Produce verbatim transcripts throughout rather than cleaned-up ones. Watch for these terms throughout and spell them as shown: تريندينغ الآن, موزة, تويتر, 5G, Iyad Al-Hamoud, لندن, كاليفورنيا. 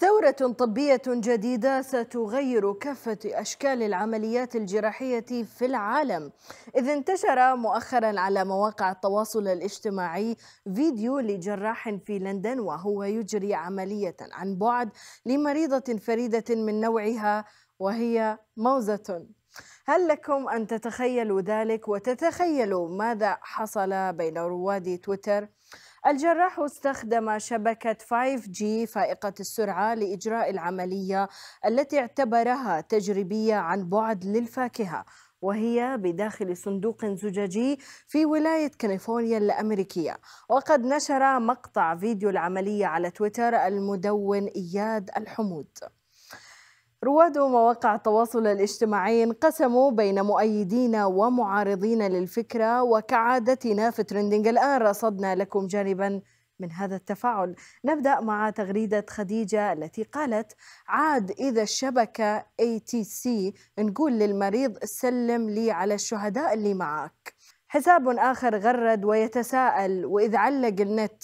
ثورة طبية جديدة ستغير كافة أشكال العمليات الجراحية في العالم، إذ انتشر مؤخرا على مواقع التواصل الاجتماعي فيديو لجراح في لندن وهو يجري عملية عن بعد لمريضة فريدة من نوعها وهي موزة. هل لكم أن تتخيلوا ذلك وتتخيلوا ماذا حصل بين رواد تويتر؟ الجراح استخدم شبكة فايف جي فائقة السرعة لإجراء العملية التي اعتبرها تجريبية عن بعد للفاكهة، وهي بداخل صندوق زجاجي في ولاية كاليفورنيا الأمريكية. وقد نشر مقطع فيديو العملية على تويتر المدون إياد الحمود. رواد مواقع التواصل الاجتماعي انقسموا بين مؤيدين ومعارضين للفكرة، وكعادتنا في تريندينغ الآن رصدنا لكم جانبا من هذا التفاعل. نبدأ مع تغريدة خديجة التي قالت: عاد إذا الشبكة إيه تي سي نقول للمريض سلم لي على الشهداء اللي معك. حساب آخر غرد ويتساءل: وإذ علق النت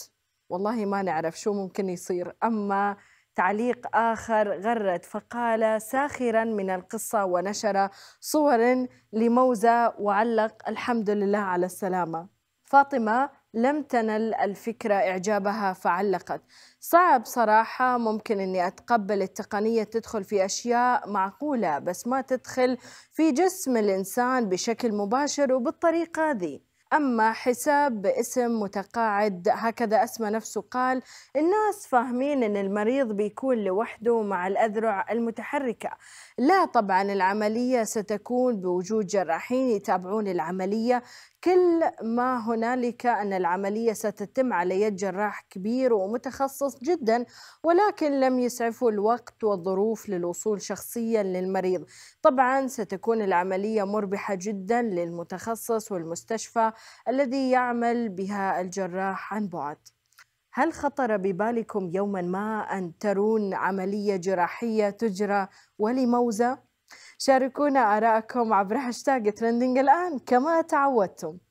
والله ما نعرف شو ممكن يصير. أما تعليق آخر غرد فقال ساخرا من القصة ونشر صور لموزة وعلق الحمد لله على السلامة. فاطمة لم تنل الفكرة إعجابها فعلقت: صعب صراحة، ممكن أني أتقبل التقنية تدخل في أشياء معقولة بس ما تدخل في جسم الإنسان بشكل مباشر وبالطريقة ذي. أما حساب باسم متقاعد هكذا أسمى نفسه قال: الناس فاهمين أن المريض بيكون لوحده مع الأذرع المتحركة، لا طبعا العملية ستكون بوجود جراحين يتابعون العملية، كل ما هنالك أن العملية ستتم على يد جراح كبير ومتخصص جدا، ولكن لم يسعفوا الوقت والظروف للوصول شخصيا للمريض. طبعا ستكون العملية مربحة جدا للمتخصص والمستشفى الذي يعمل بها الجراح عن بعد. هل خطر ببالكم يوما ما أن ترون عملية جراحية تجرى ولموزة؟ شاركونا آراءكم عبر هاشتاج تريندينغ الآن كما تعودتم.